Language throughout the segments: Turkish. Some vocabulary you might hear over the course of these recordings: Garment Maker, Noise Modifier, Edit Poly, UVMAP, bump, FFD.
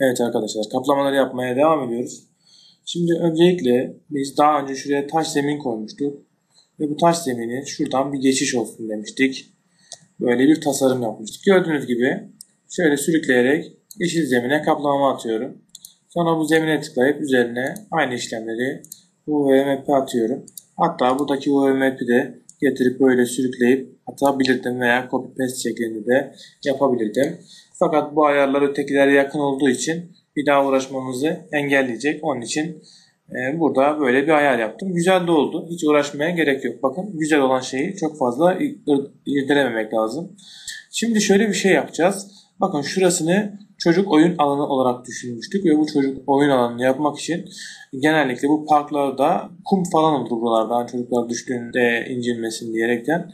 Evet arkadaşlar, kaplamaları yapmaya devam ediyoruz. Şimdi öncelikle biz daha önce şuraya taş zemin koymuştuk. Ve bu taş zemini şuradan bir geçiş olsun demiştik. Böyle bir tasarım yapmıştık. Gördüğünüz gibi şöyle sürükleyerek yeşil zemine kaplamamı atıyorum. Sonra bu zemine tıklayıp üzerine aynı işlemleri UVMAP atıyorum. Hatta buradaki UVMAP'i de getirip böyle sürükleyip atabilirdim veya copy paste şeklinde de yapabilirdim. Fakat bu ayarlar ötekilere yakın olduğu için bir daha uğraşmamızı engelleyecek. Onun için burada böyle bir ayar yaptım. Güzel de oldu. Hiç uğraşmaya gerek yok. Bakın güzel olan şeyi çok fazla irdelememek lazım. Şimdi şöyle bir şey yapacağız. Bakın şurasını çocuk oyun alanı olarak düşünmüştük ve bu çocuk oyun alanını yapmak için genellikle bu parklarda kum falan olur buralarda. Çocuklar düştüğünde incinmesin diyerekten.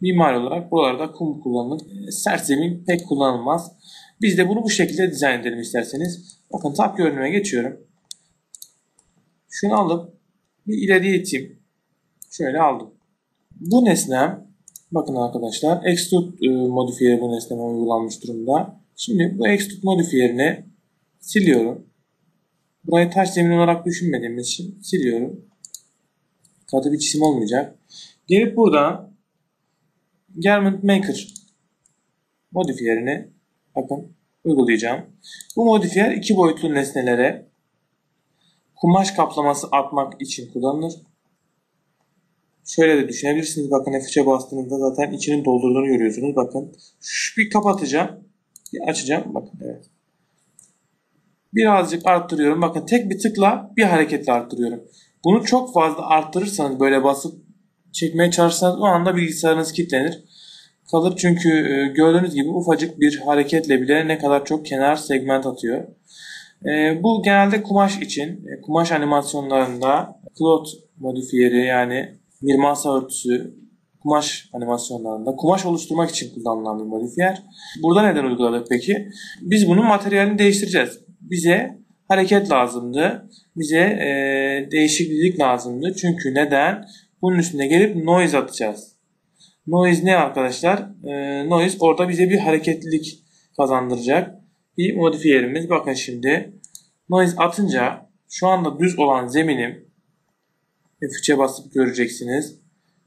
Mimari olarak buralarda kum kullanılır. Sert zemin pek kullanılmaz. Biz de bunu bu şekilde dizayn edelim isterseniz. Bakın tab görünüme geçiyorum. Şunu alıp bir ileriye iteyim. Şöyle aldım. Bu nesnem, bakın arkadaşlar, Extrude modifiyeri bu nesneme uygulanmış durumda. Şimdi bu Extrude modifiyerini siliyorum. Burayı taş zemin olarak düşünmediğimiz için siliyorum. Katı bir çizim olmayacak. Gelip buradan Garment Maker modifiyerini bakın uygulayacağım. Bu modifiyer iki boyutlu nesnelere kumaş kaplaması atmak için kullanılır. Şöyle de düşünebilirsiniz. Bakın F3'e bastığınızda zaten içinin doldurduğunu görüyorsunuz. Bakın şu bir kapatacağım. Bir açacağım. Bakın evet. Birazcık arttırıyorum. Bakın tek bir tıkla bir hareketle arttırıyorum. Bunu çok fazla arttırırsanız böyle basıp çekmeye çalışırsanız o anda bilgisayarınız kilitlenir. Kalır çünkü gördüğünüz gibi ufacık bir hareketle bile ne kadar çok kenar segment atıyor. Bu genelde kumaş için, kumaş animasyonlarında cloth modifiyeri yani bir masa örtüsü kumaş animasyonlarında kumaş oluşturmak için kullanılan bir modifiyer. Burada neden uyguladık peki? Biz bunun materyalini değiştireceğiz. Bize hareket lazımdı. Bize değişiklik lazımdı. Çünkü neden? Bunun üstüne gelip noise atacağız. Noise ne arkadaşlar? Noise orada bize bir hareketlilik kazandıracak. Bir modifiyerimiz. Bakın şimdi noise atınca şu anda düz olan zeminim F3'e basıp göreceksiniz.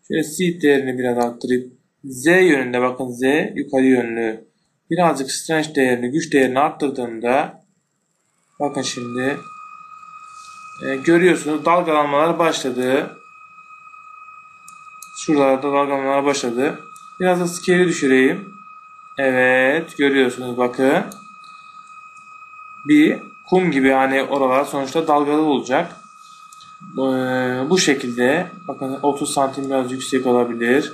Şöyle seed değerini biraz arttırıp Z yönünde bakın Z yukarı yönlü birazcık strength değerini güç değerini arttırdığımda bakın şimdi görüyorsunuz dalgalanmalar başladı. Şuralarda dalgalanmalar başladı. Biraz da scale'i düşüreyim. Evet görüyorsunuz bakın. Bir kum gibi hani oralar sonuçta dalgalı olacak. Bu şekilde bakın 30 santim biraz yüksek olabilir.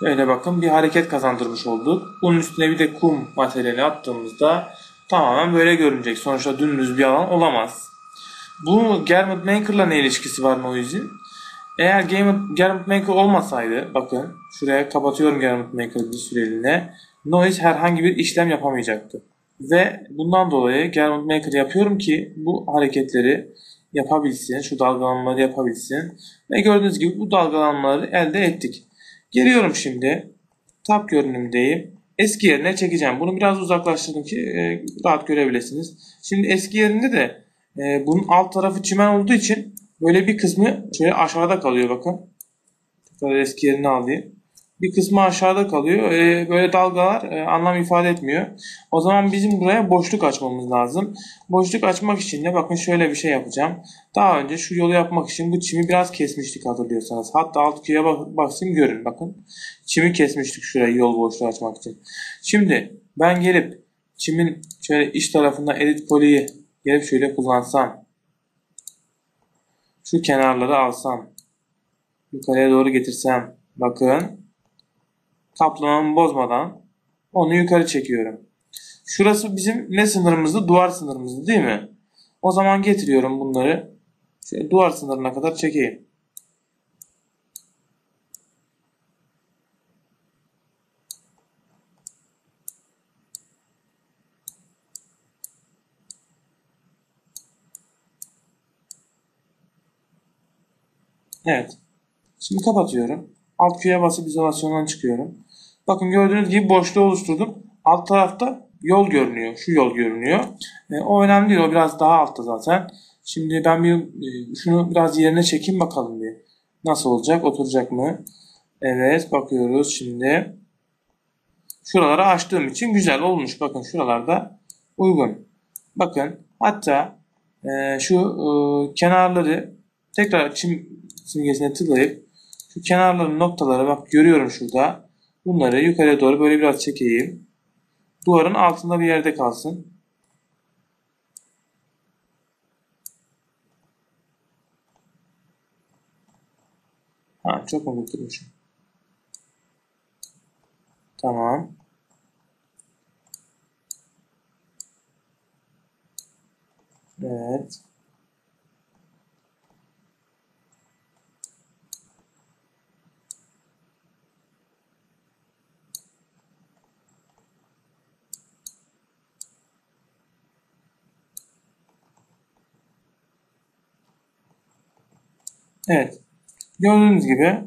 Şöyle bakın bir hareket kazandırmış olduk. Bunun üstüne bir de kum materyali attığımızda tamamen böyle görünecek. Sonuçta dümdüz bir alan olamaz. Bu Garment Maker'la ne ilişkisi var Noise'in? Eğer Garment Maker olmasaydı bakın şuraya kapatıyorum Garment Maker'ı bir süreliğine. Noise herhangi bir işlem yapamayacaktı. Ve bundan dolayı Garment Maker yapıyorum ki bu hareketleri yapabilsin. Şu dalgalanmaları yapabilsin. Ve gördüğünüz gibi bu dalgalanmaları elde ettik. Geliyorum şimdi. Tab görünümdeyim. Eski yerine çekeceğim. Bunu biraz uzaklaştırdım ki rahat görebilirsiniz. Şimdi eski yerinde de bunun alt tarafı çimen olduğu için böyle bir kısmı şöyle aşağıda kalıyor bakın. Tekrar eski yerini alayım. Bir kısmı aşağıda kalıyor. Böyle dalgalar anlam ifade etmiyor. O zaman bizim buraya boşluk açmamız lazım. Boşluk açmak için de bakın şöyle bir şey yapacağım. Daha önce şu yolu yapmak için bu çimi biraz kesmiştik hatırlıyorsanız. Hatta alt köye baksın görün bakın. Çimi kesmiştik şurayı yol boşluğu açmak için. Şimdi ben gelip çimin şöyle iç tarafında Edit Poly'yi gelip şöyle kullansam. Şu kenarları alsam. Yukarıya doğru getirsem. Bakın. Kaplamamı bozmadan onu yukarı çekiyorum. Şurası bizim ne sınırımızdı? Duvar sınırımızdı değil mi? O zaman getiriyorum bunları. Şöyle duvar sınırına kadar çekeyim. Evet. Şimdi kapatıyorum. Alt Q'ya basıp izolasyondan çıkıyorum. Bakın gördüğünüz gibi boşluğu oluşturdum. Alt tarafta yol görünüyor. Şu yol görünüyor. O önemli değil. O biraz daha altta zaten. Şimdi ben bir şunu biraz yerine çekeyim bakalım bir. Nasıl olacak? Oturacak mı? Evet, bakıyoruz şimdi. Şuraları açtığım için güzel olmuş. Bakın şuralarda uygun. Bakın hatta şu kenarları tekrar çim simgesine tıklayıp şu kenarların noktaları bak görüyorum şurada. Bunları yukarıya doğru böyle biraz çekeyim. Duvarın altında bir yerde kalsın. Ha, çok unutmuşum. Tamam. Evet. Evet. Gördüğünüz gibi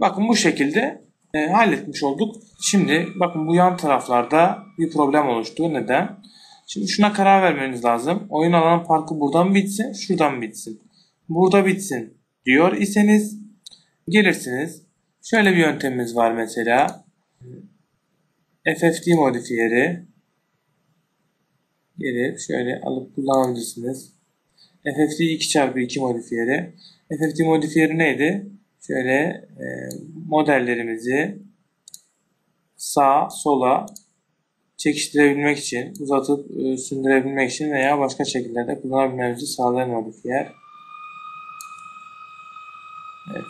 bakın bu şekilde halletmiş olduk. Şimdi bakın bu yan taraflarda bir problem oluştu. Neden? Şimdi şuna karar vermeniz lazım. Oyun alanı parkı buradan bitsin, şuradan bitsin. Burada bitsin diyor iseniz gelirsiniz. Şöyle bir yöntemimiz var mesela. FFD modifiyeri gelip şöyle alıp kullanabilirsiniz. FFD 2x2 modifiyeri. FFD modifiyeri neydi? Şöyle modellerimizi sağa sola çekiştirebilmek için, uzatıp sündürebilmek için veya başka şekillerde kullanabilmemizi sağlayan modifiyer. Evet.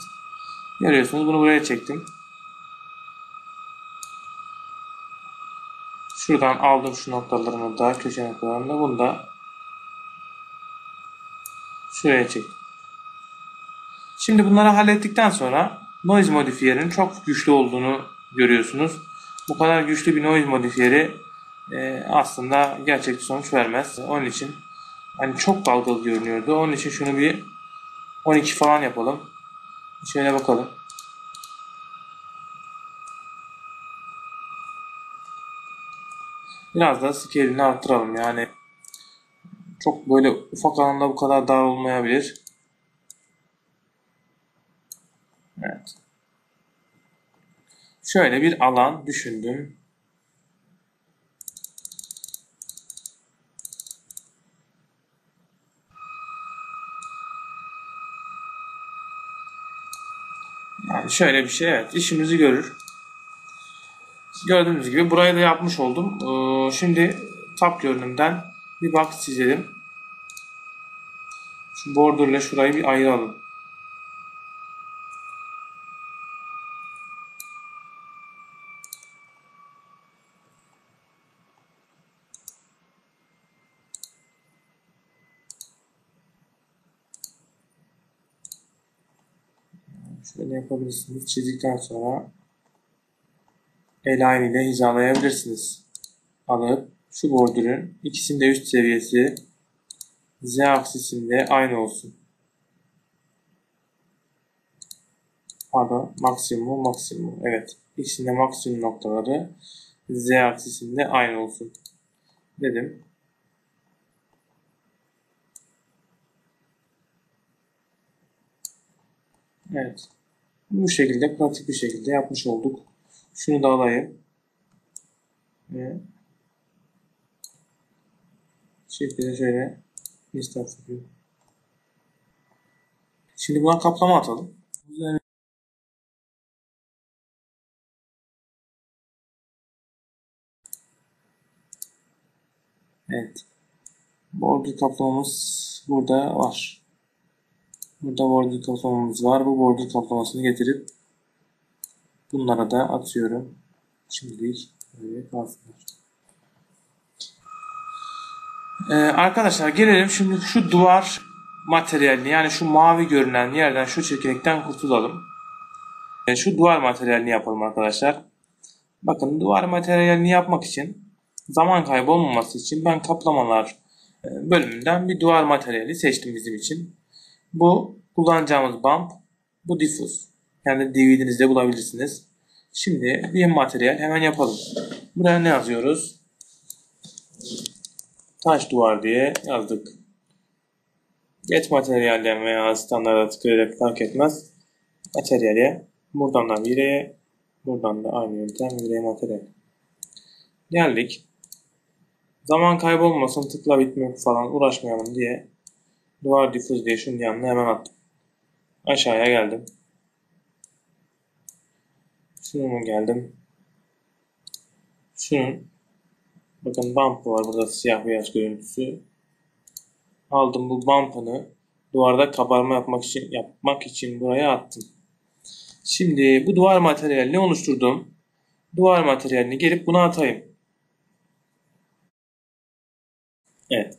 Görüyorsunuz bunu buraya çektim. Şuradan aldım şu noktalarını da, köşe noktalarını, bunu da şuraya çektim. Şimdi bunları hallettikten sonra noise modifiyerinin çok güçlü olduğunu görüyorsunuz. Bu kadar güçlü bir noise modifiyeri aslında gerçek sonuç vermez. Onun için hani çok dalgalı görünüyordu. Onun için şunu bir 12 falan yapalım. Şöyle bakalım. Biraz daha scale'ini arttıralım. Yani çok böyle ufak alanda bu kadar dar olmayabilir. Evet. Şöyle bir alan düşündüm. Yani şöyle bir şey, evet, işimizi görür. Gördüğünüz gibi burayı da yapmış oldum. Şimdi tab görünümden bir box çizelim. Şu border ile şurayı bir ayıralım. Şöyle yapabilirsiniz. Çizdikten sonra align ile hizalayabilirsiniz. Alıp şu bordürün ikisinin de üst seviyesi Z aksisinde aynı olsun. Pardon, maksimum. Evet. İkisinin de maksimum noktaları Z aksisinde aynı olsun dedim. Evet. Bu şekilde pratik bir şekilde yapmış olduk. Şunu da alayım. Ve şekilde şöyle istatistik. Şimdi buna kaplama atalım. Güzel. Evet. Border kaplamamız burada var. Burada border kaplamamız var. Bu border kaplamasını getirip bunlara da atıyorum. Şimdilik böyle kalsınlar. Arkadaşlar gelelim şimdi şu duvar materyalini, yani şu mavi görünen yerden, şu çirkinlikten kurtulalım. Şu duvar materyalini yapalım arkadaşlar. Bakın duvar materyalini yapmak için, zaman kaybolmaması için ben kaplamalar bölümünden bir duvar materyali seçtim bizim için. Bu kullanacağımız bump, bu diffuse. Yani DVD'nizde bulabilirsiniz. Şimdi bir materyal hemen yapalım. Buraya ne yazıyoruz? taş duvar diye yazdık. Geç materyalden veya standarda tıklayarak fark etmez. Materyale, buradan da vireye, buradan da aynı yöntem vireye materyal. Geldik. Zaman kaybolmasın, tıkla bitme falan uğraşmayalım diye duvar diffuse diye şunun yanına hemen attım. Aşağıya geldim. Şunun geldim. Şunun. Bakın bump var. Burada siyah beyaz görüntüsü. Aldım bu bump'ını. Duvarda kabarma yapmak için buraya attım. Şimdi bu duvar materyalini oluşturdum. Duvar materyalini gelip buna atayım. Evet.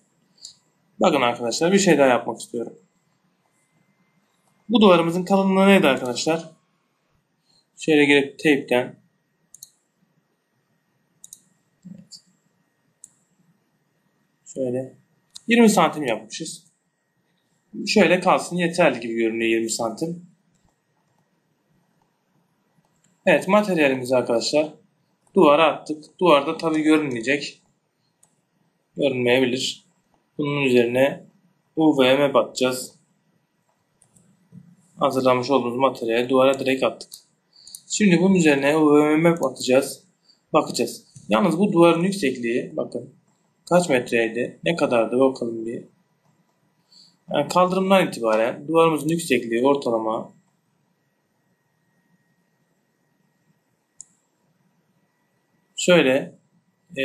Bakın arkadaşlar bir şey daha yapmak istiyorum. Bu duvarımızın kalınlığı neydi arkadaşlar? Şöyle gelip tape'den. Evet. Şöyle 20 santim yapmışız. Şöyle kalsın yeterli gibi görünüyor 20 santim. Evet materyalimizi arkadaşlar duvara attık. Duvarda tabi görünmeyecek. Görünmeyebilir. Bunun üzerine UVMAP atacağız. Hazırlamış olduğumuz materyali duvara direkt attık. Şimdi bunun üzerine UVMAP atacağız. Bakacağız. Yalnız bu duvarın yüksekliği bakın kaç metreydi? Ne kadardı? Bakalım bir. Yani kaldırımdan itibaren duvarımızın yüksekliği ortalama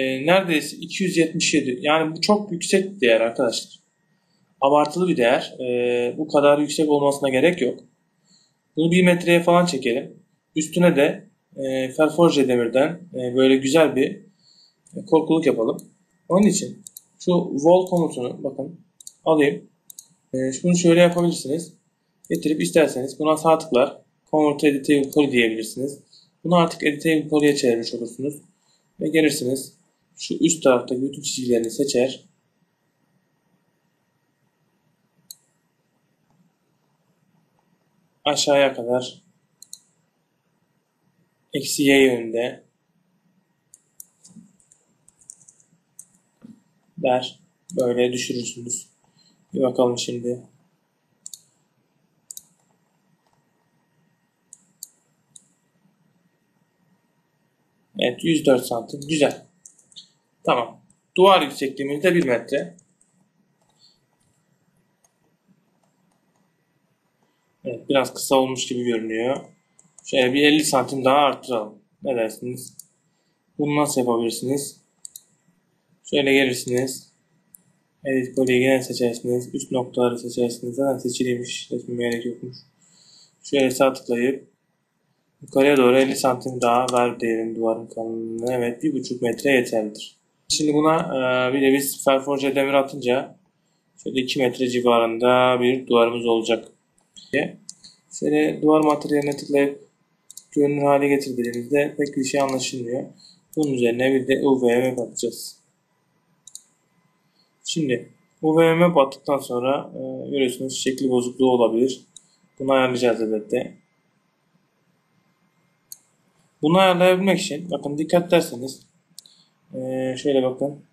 neredeyse 277. Yani bu çok yüksek bir değer arkadaşlar. Abartılı bir değer. Bu kadar yüksek olmasına gerek yok. Bunu 1 metreye falan çekelim. Üstüne de ferforje demirden böyle güzel bir korkuluk yapalım. Onun için şu wall komutunu bakın alayım. Bunu şöyle yapabilirsiniz. Getirip isterseniz buna sağ tıklar. Convert Editable Poly diyebilirsiniz. Bunu artık Editable Poly'ye çevirmiş olursunuz. Ve gelirsiniz. Şu üst taraftaki bütün çizgilerini seçer. Aşağıya kadar. Eksi Y yönünde. Der. Böyle düşürürsünüz. Bir bakalım şimdi. Evet 104 santim. Güzel. Tamam. Duvar yüksekliğimiz de 1 metre. Evet biraz kısa olmuş gibi görünüyor. Şöyle bir 50 santim daha arttıralım. Ne dersiniz? Bunu nasıl yapabilirsiniz? Şöyle gelirsiniz. Edit Poly'yi gene seçersiniz. Üst noktaları seçersiniz. Zaten seçiliymiş. Seçmeye gerek yokmuş. Şöyle sağ tıklayıp yukarıya doğru 50 santim daha ver diyelim duvarın kalınlığına. Evet 1,5 metre yeterlidir. Şimdi buna bir de biz ferforje demir atınca şöyle 2 metre civarında bir duvarımız olacak. Şöyle duvar materyaline tıklayıp görünür hale getirdiğimizde pek bir şey anlaşılmıyor. Bunun üzerine bir de UVMAP atacağız. Şimdi UVMAP attıktan sonra görüyorsunuz şekli bozukluğu olabilir. Bunu ayarlayacağız elbette. Bunu ayarlayabilmek için bakın dikkat ederseniz şöyle bakın.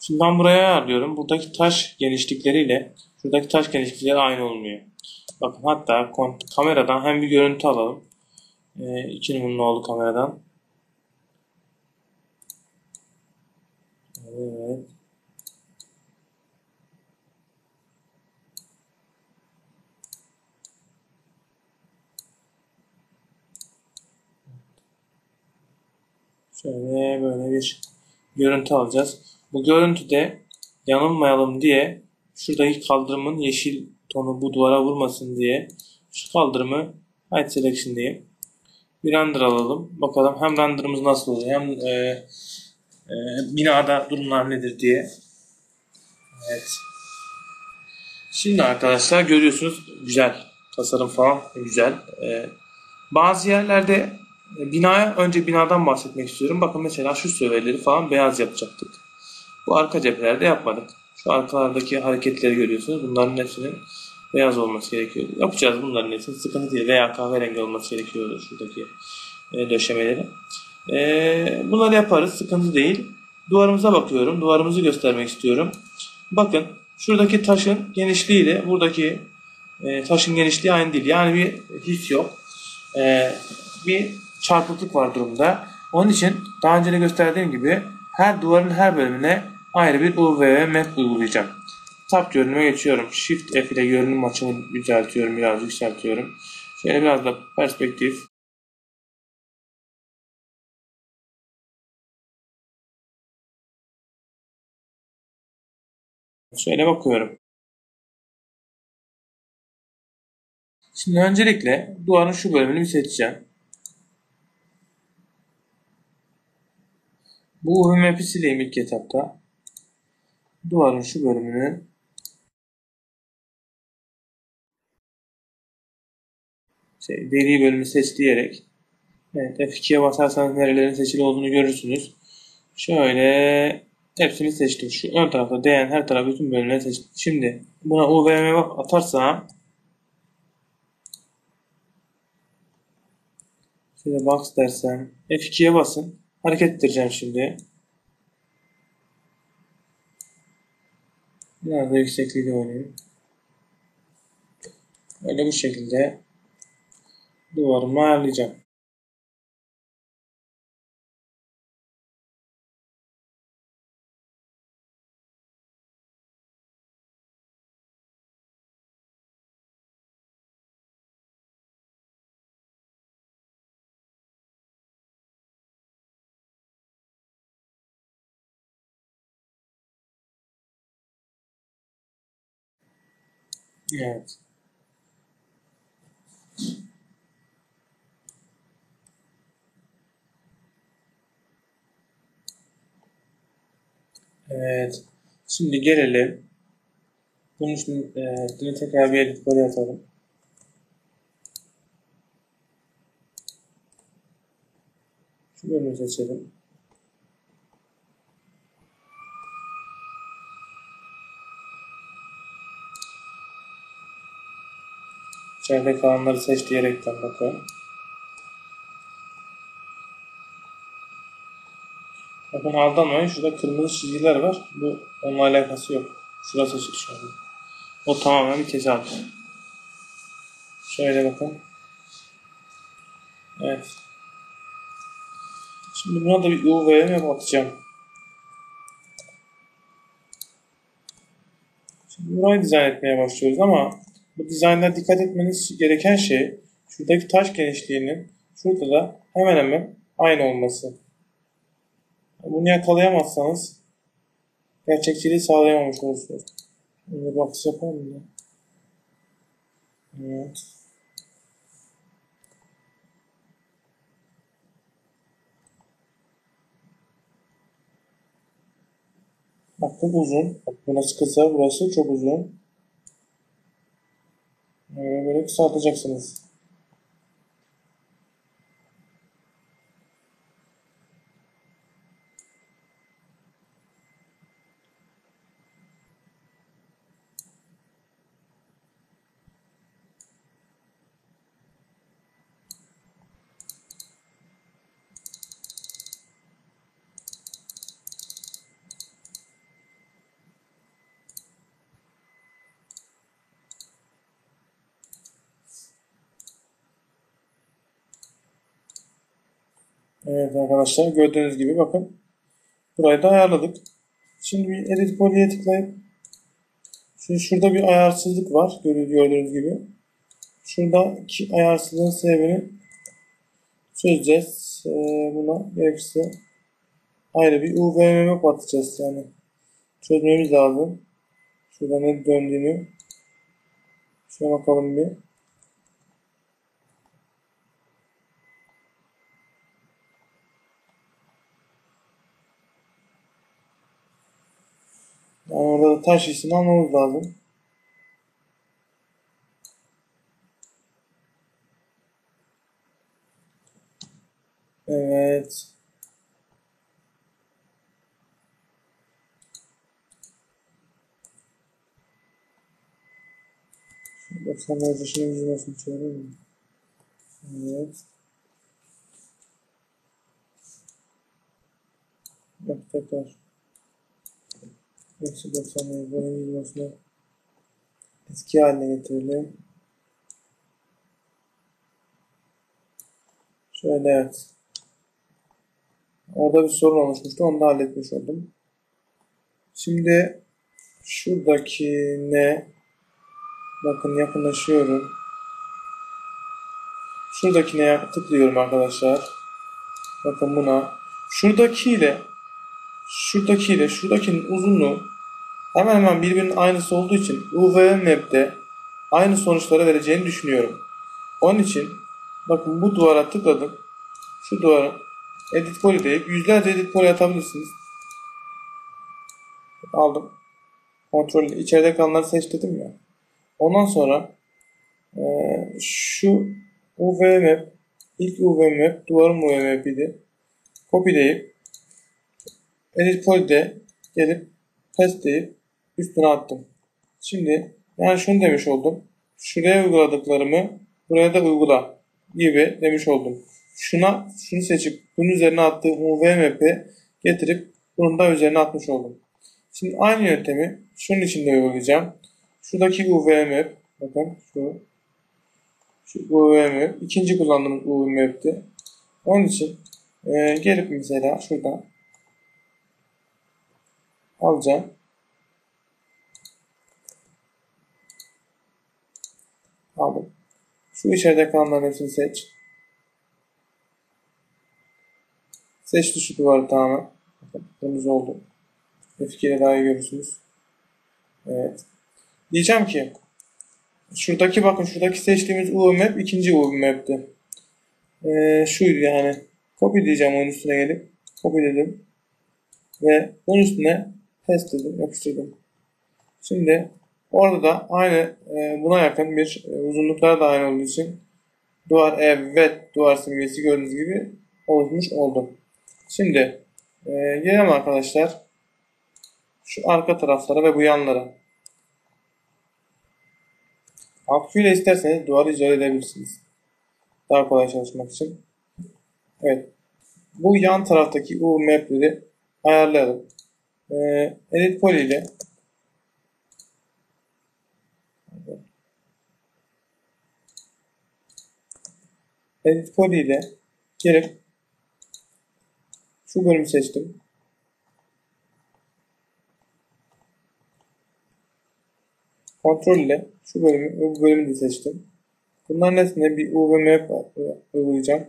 Şimdi ben buraya ayarlıyorum. Buradaki taş genişlikleriyle şuradaki taş genişlikleri aynı olmuyor. Bakın hatta kameradan hem bir görüntü alalım. 2 numaralı kameradan. Evet. Şöyle böyle bir görüntü alacağız. Bu görüntüde yanılmayalım diye şuradaki kaldırımın yeşil tonu bu duvara vurmasın diye şu kaldırımı Height Selection diyeyim. Bir render alalım. Bakalım hem renderımız nasıl oluyor hem binada durumlar nedir diye. Evet. Şimdi arkadaşlar görüyorsunuz güzel. Tasarım falan güzel. Bazı yerlerde Önce binadan bahsetmek istiyorum. Bakın mesela şu süveleri falan beyaz yapacaktık. Bu arka cephelerde yapmadık. Şu arkalardaki hareketleri görüyorsunuz. Bunların hepsinin beyaz olması gerekiyor. Yapacağız bunların hepsini. Sıkıntı değil. Veya kahverengi olması gerekiyor şuradaki döşemeleri. Bunları yaparız, sıkıntı değil. Duvarımıza bakıyorum, duvarımızı göstermek istiyorum. Bakın, şuradaki taşın genişliği ile buradaki taşın genişliği aynı değil. Yani bir his yok. Bir çarpıklık var durumda. Onun için daha önce de gösterdiğim gibi her duvarın her bölümüne ayrı bir UVMAP uygulayacağım. Tab görünüme geçiyorum. Shift F ile görünüm açımını yüceltiyorum, biraz yükseltiyorum. Şöyle biraz da perspektif. Şöyle bakıyorum. Şimdi öncelikle duvarın şu bölümünü seçeceğim. Bu UVMAP'i sileyim ilk etapta. Duvarın şu bölümünü deri bölümü seç diyerek, evet, F2'ye basarsanız nerelerin seçili olduğunu görürsünüz. Şöyle hepsini seçtim. Şu ön tarafta değen her taraf, bütün bölümleri seçtim. Şimdi buna UVMAP atarsam şöyle box dersem F2'ye basın. Hareket ettireceğim şimdi. Biraz da yüksekliği oynayayım. Böyle bu şekilde duvarımı ayarlayacağım. Evet. Evet. Şimdi gelelim. Bunun için tekrar bir Edit Poly atalım. Şu bölümü seçelim. İçeride kalanları seç diyerekten bakalım. Bakın aldanmayın, şurada kırmızı çizgiler var. Bu onunla alakası yok. Şurası açık şu anda. O tamamen bir tezahür. Şöyle bakın. Evet. Şimdi buna da bir UVMAP atacağım. Şimdi burayı dizayn etmeye başlıyoruz ama bu dizaynda dikkat etmeniz gereken şey şuradaki taş genişliğinin şurada da hemen hemen aynı olması. Bunu yakalayamazsanız gerçekçiliği sağlayamamış olursunuz. Şimdi bakış yapalım mı? Evet. Bak bu uzun. Bak burası kısa, burası çok uzun. Böyle kısaltacaksınız. Evet arkadaşlar, gördüğünüz gibi bakın burayı da ayarladık. Şimdi bir Edit Poly'ye tıklayıp şimdi şurada bir ayarsızlık var gördüğünüz gibi. Şuradaki ayarsızlığın sebebini çözeceğiz. Buna gerekirse ayrı bir UVMAP atacağız, yani çözmemiz lazım. Şurada ne döndüğünü şuna bakalım bir. Yani orada da taş hissini almamız lazım. Evet. Şurada kamerada şimdi yüzüne açıyorum. Evet. Bak tekrar eksi 90'ları bunun yüzmasını eski haline getirelim. Şöyle evet. Orada bir sorun oluşmuştu. Onu da halletmiş oldum. Şimdi şuradakine bakın yakınlaşıyorum. Şuradakine tıklıyorum arkadaşlar. Bakın buna. Şuradakinin uzunluğu hemen hemen birbirinin aynısı olduğu için UVMAP'te aynı sonuçları vereceğini düşünüyorum. Onun için bakın bu duvara tıkladım. Şu duvara Edit Poly deyip yüzlerce Edit Poly atabilirsiniz. Aldım. Kontrolü içeride kalanları seç dedim ya. Ondan sonra şu UVMAP ilk UVMAP duvarın UVMAP'iydi. Kopyalayıp Edit Poly'de gelip paste deyip üstüne attım. Şimdi yani şunu demiş oldum. Şuraya uyguladıklarımı buraya da uygula gibi demiş oldum. Şunu seçip bunun üzerine attığım UVMAP'i getirip bunun da üzerine atmış oldum. Şimdi aynı yöntemi şunun için de uygulayacağım. Şuradaki UVMAP bakın şu UVMAP ikinci kullandığımız UVMAP'ti. Onun için gelip mesela şuradan alacağım. Aldım. Şu içeride kalanların hepsini seç. Seçti şu duvarı tamamen. Bakın kırmızı oldu. Fikirle daha iyi görürsünüz. Evet. Diyeceğim ki şuradaki bakın şuradaki seçtiğimiz UVMAP ikinci UVMAP'ti. Şuydu yani. Copy diyeceğim onun üstüne gelip. Copy dedim. Ve bunun üstüne paste dedim. Yapıştırdım. Şimdi orada da aynı buna yakın bir uzunluklar da aynı olduğu için duvar evet duvar simgesi gördüğünüz gibi oluşmuş oldu. Şimdi gelelim arkadaşlar şu arka taraflara ve bu yanlara. Aküyle isterseniz duvarı izole edebilirsiniz. Daha kolay çalışmak için. Evet. Bu yan taraftaki UVMAP'leri ayarlayalım. Edit Poly ile gelip şu bölümü seçtim. Kontrol ile şu bölümü ve bu bölümü de seçtim. Bunların hepsine bir UVMAP uygulayacağım.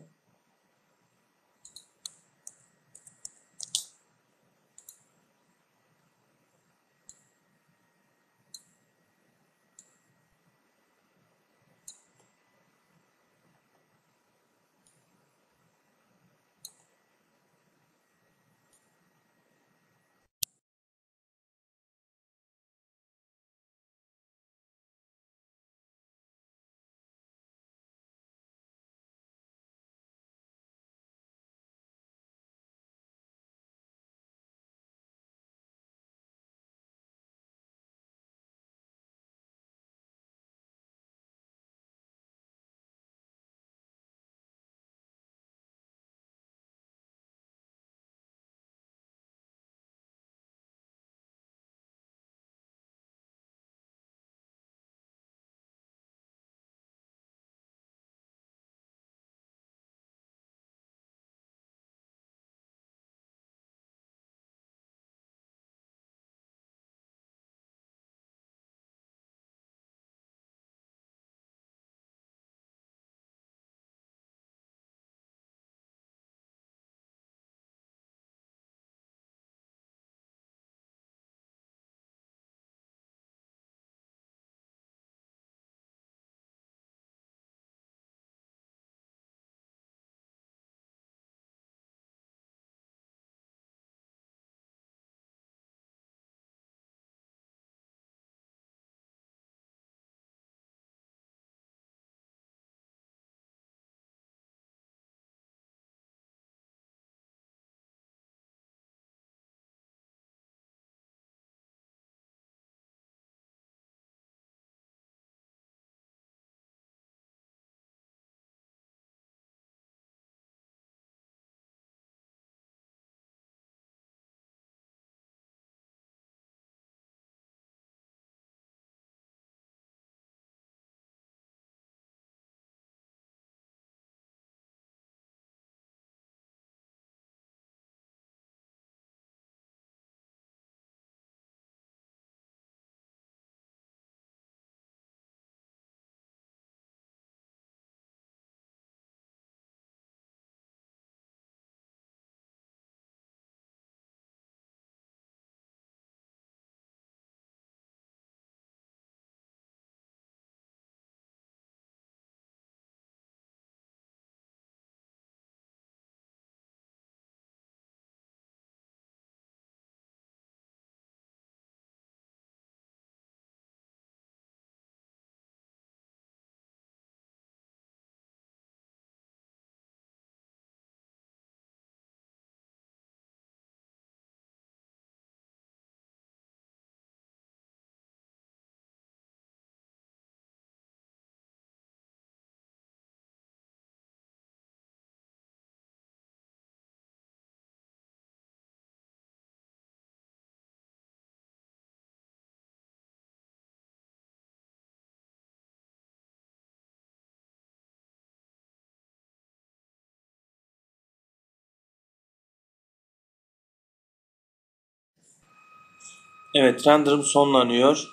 Evet, render'ım sonlanıyor.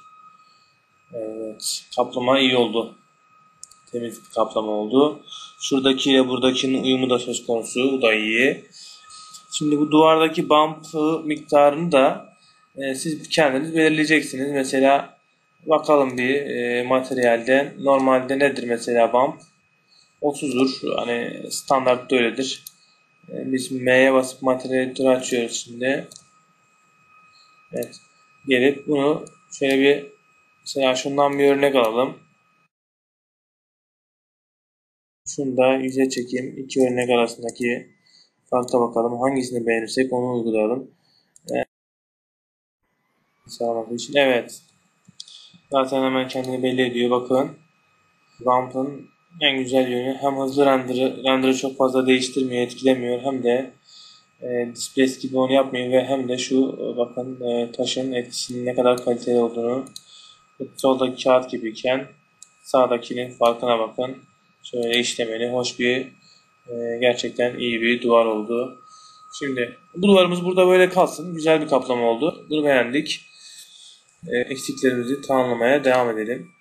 Evet, kaplama iyi oldu. Temiz bir kaplama oldu. Şuradakiyle buradakinin uyumu da söz konusu. Bu da iyi. Şimdi bu duvardaki bump miktarını da siz kendiniz belirleyeceksiniz. Mesela bakalım bir materyalden. Normalde nedir mesela bump? 30'dur. Hani standart öyledir. Biz M'ye basıp materyali açıyoruz şimdi. Evet. Gelip bunu şöyle bir mesela şundan bir örnek alalım. Şunu da 100'e çekeyim. İki örnek arasındaki farka bakalım. Hangisini beğenirsek onu uygulayalım. Evet. Zaten hemen kendini belli ediyor. Bakın. Bump'ın en güzel yönü hem hızlı render'ı çok fazla değiştirmiyor, etkilemiyor. Hem de displays gibi onu yapmıyor ve hem de şu bakın taşın etkisinin ne kadar kaliteli olduğunu. Soldaki kağıt gibiyken sağdakinin farkına bakın. Şöyle işlemeli, hoş bir, gerçekten iyi bir duvar oldu. Şimdi bu duvarımız burada böyle kalsın. Güzel bir kaplama oldu. Bunu beğendik. Eksiklerimizi tamamlamaya devam edelim.